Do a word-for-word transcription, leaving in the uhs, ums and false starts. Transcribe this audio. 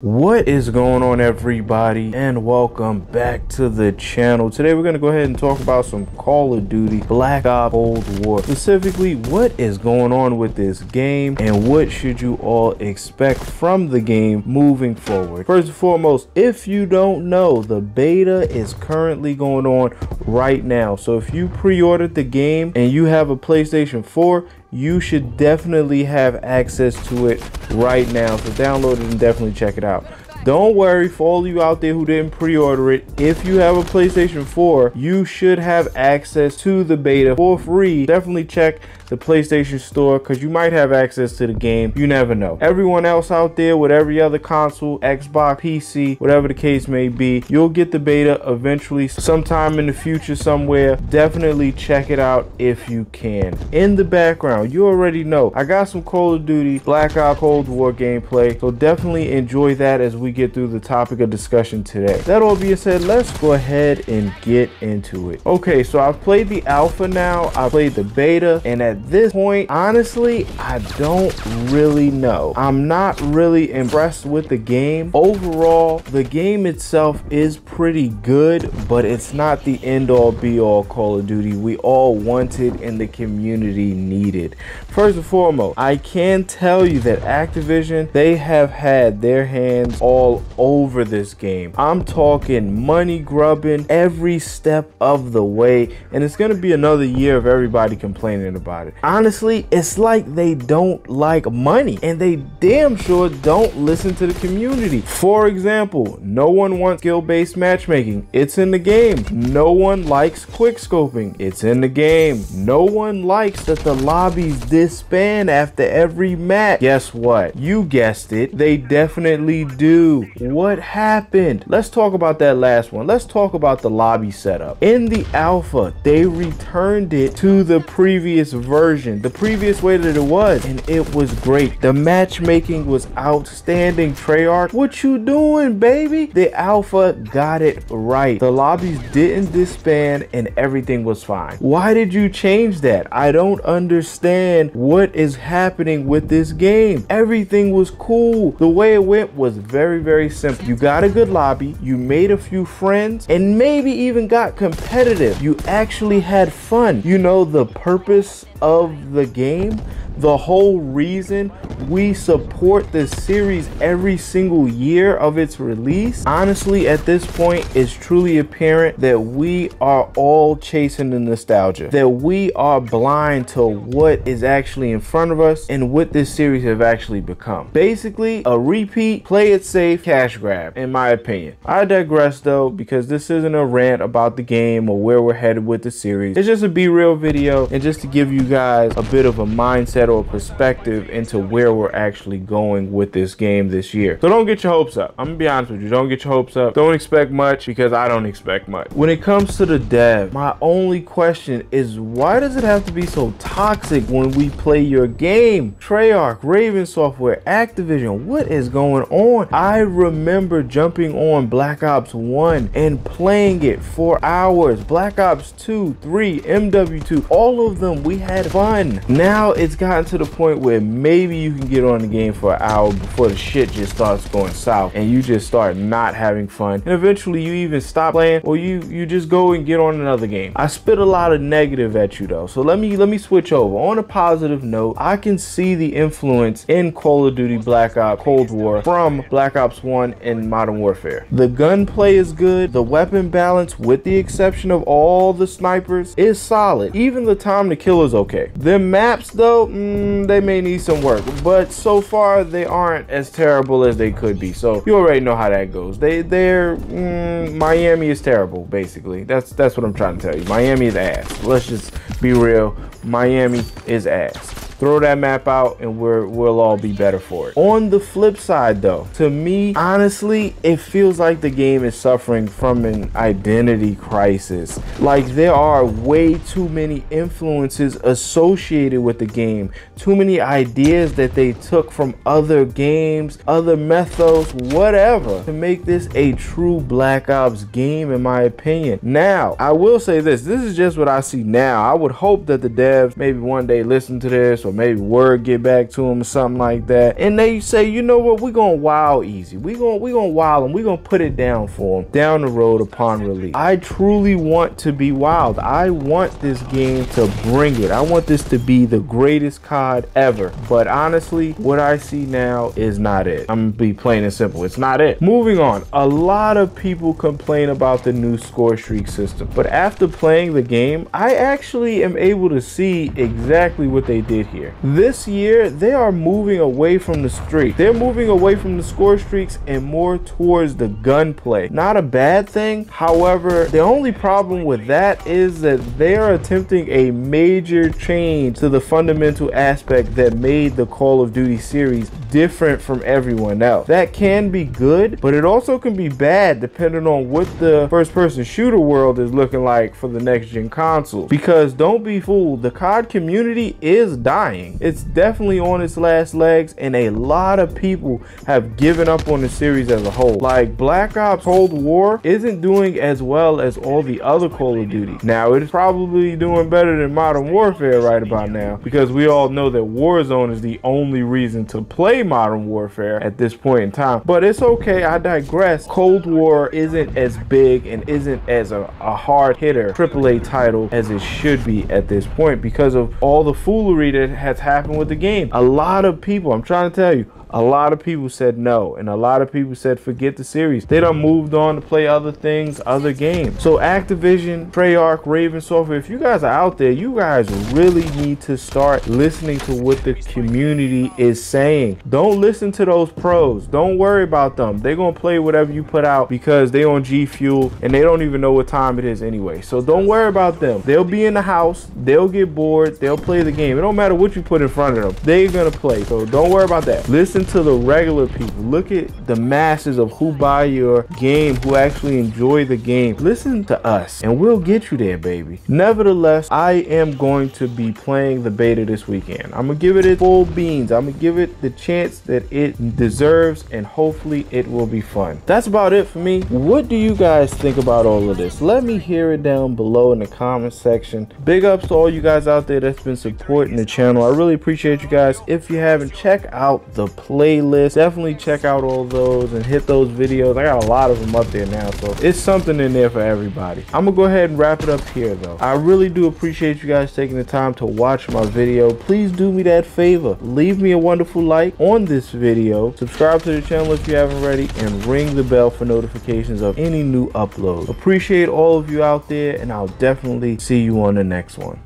What is going on, everybody, and welcome back to the channel. Today we're going to go ahead and talk about some Call of Duty Black Ops Cold War. Specifically, what is going on with this game and what should you all expect from the game moving forward. First and foremost, if you don't know, the beta is currently going on right now, so if you pre-ordered the game and you have a PlayStation four, you should definitely have access to it right now. So download it and definitely check it out. Don't worry, for all you out there who didn't pre-order it, if you have a PlayStation four, you should have access to the beta for free. Definitely check the PlayStation store because you might have access to the game. You never know. Everyone else out there with every other console, Xbox, P C, whatever the case may be, you'll get the beta eventually sometime in the future somewhere. Definitely check it out if you can. In the background, you already know I got some Call of Duty Black Ops Cold War gameplay, so definitely enjoy that as we We get through the topic of discussion today. That all being said, let's go ahead and get into it. Okay, so I've played the alpha now, I played the beta, and at this point, honestly, I don't really know. I'm not really impressed with the game. Overall, the game itself is pretty good, but it's not the end-all be-all Call of Duty we all wanted and the community needed. First and foremost, I can tell you that Activision, they have had their hands all all over this game. I'm talking money grubbing every step of the way, and it's gonna be another year of everybody complaining about it. Honestly, it's like they don't like money, and they damn sure don't listen to the community. For example, no one wants skill-based matchmaking. It's in the game. No one likes quick scoping. It's in the game. No one likes that the lobbies disband after every match. Guess what? You guessed it. They definitely do. What happened? Let's talk about that last one. Let's talk about the lobby setup. In the alpha, they returned it to the previous version, the previous way that it was, and it was great. The matchmaking was outstanding. Treyarch, what you doing, baby? The alpha got it right. The lobbies didn't disband and everything was fine. Why did you change that? I don't understand what is happening with this game. Everything was cool. The way it went was very very simple. You got a good lobby, you made a few friends, and maybe even got competitive. You actually had fun. You know the purpose of the game, the whole reason we support this series every single year of its release. Honestly, at this point, it's truly apparent that we are all chasing the nostalgia, that we are blind to what is actually in front of us and what this series have actually become. Basically, a repeat, play it safe, cash grab, in my opinion. I digress though, because this isn't a rant about the game or where we're headed with the series. It's just a be real video and just to give you guys a bit of a mindset or perspective into where we're actually going with this game this year. So don't get your hopes up. I'm gonna be honest with you, don't get your hopes up. Don't expect much, because I don't expect much. When it comes to the dev, my only question is, why does it have to be so toxic when we play your game? Treyarch, Raven Software, Activision, what is going on? I remember jumping on Black Ops one and playing it for hours. Black Ops two, three, M W two, all of them, we had fun. Now it's gotten to the point where maybe you can get on the game for an hour before the shit just starts going south and you just start not having fun, and eventually you even stop playing, or you you just go and get on another game. I spit a lot of negative at you though, so let me let me switch over. On a positive note, I can see the influence in Call of Duty Black Ops Cold War from Black Ops one and Modern Warfare. The gunplay is good, the weapon balance, with the exception of all the snipers, is solid. Even the time to kill is okay. Their maps though, mm, they may need some work, but so far they aren't as terrible as they could be, so you already know how that goes. They they're mm, Miami is terrible, basically. That's that's what I'm trying to tell you. Miami is ass. Let's just be real, Miami is ass. Throw that map out and we're, we'll all be better for it. On the flip side though, to me, honestly, it feels like the game is suffering from an identity crisis. Like, there are way too many influences associated with the game, too many ideas that they took from other games, other methods, whatever, to make this a true Black Ops game, in my opinion. Now, I will say this, this is just what I see now. I would hope that the devs maybe one day listen to this, so maybe word get back to them or something like that, and they say, you know what, we're gonna wild easy, we're gonna we're gonna wild them, we're gonna put it down for them down the road upon release. I truly want to be wild. I want this game to bring it. I want this to be the greatest C O D ever, but honestly what I see now is not it. I'm gonna be plain and simple, it's not it. Moving on, a lot of people complain about the new score streak system, but after playing the game I actually am able to see exactly what they did here. This year they are moving away from the streak, they're moving away from the score streaks and more towards the gunplay. Not a bad thing, however the only problem with that is that they are attempting a major change to the fundamental aspect that made the Call of Duty series different from everyone else. That can be good, but it also can be bad depending on what the first person shooter world is looking like for the next gen console, because don't be fooled, the C O D community is dying. It's definitely on its last legs, and a lot of people have given up on the series as a whole. Like Black Ops Cold War isn't doing as well as all the other Call of Duty. Now it's probably doing better than Modern Warfare right about now, because we all know that Warzone is the only reason to play Modern Warfare at this point in time, but it's okay, I digress. Cold War isn't as big and isn't as a, a hard hitter triple A title as it should be at this point because of all the foolery that has happened with the game. A lot of people, I'm trying to tell you, a lot of people said no, and a lot of people said forget the series. They done moved on to play other things, other games. So Activision, Treyarch, Raven Software, if you guys are out there, you guys really need to start listening to what the community is saying. Don't listen to those pros. Don't worry about them. They're gonna play whatever you put out because they on G Fuel and they don't even know what time it is anyway. So don't worry about them. They'll be in the house, they'll get bored, they'll play the game. It don't matter what you put in front of them. They're gonna play, so don't worry about that. Listen to the regular people. Look at the masses of who buy your game, who actually enjoy the game. Listen to us and we'll get you there, baby. Nevertheless, I am going to be playing the beta this weekend. I'm gonna give it its full beans. I'm gonna give it the chance that it deserves, and hopefully it will be fun. That's about it for me. What do you guys think about all of this? Let me hear it down below in the comment section. Big ups to all you guys out there that's been supporting the channel. I really appreciate you guys. If you haven't, check out the playlist, definitely check out all those and hit those videos. I got a lot of them up there now, so it's something in there for everybody. I'm gonna go ahead and wrap it up here though. I really do appreciate you guys taking the time to watch my video. Please do me that favor, leave me a wonderful like on this video, subscribe to the channel if you haven't already, and ring the bell for notifications of any new uploads. Appreciate all of you out there, and I'll definitely see you on the next one.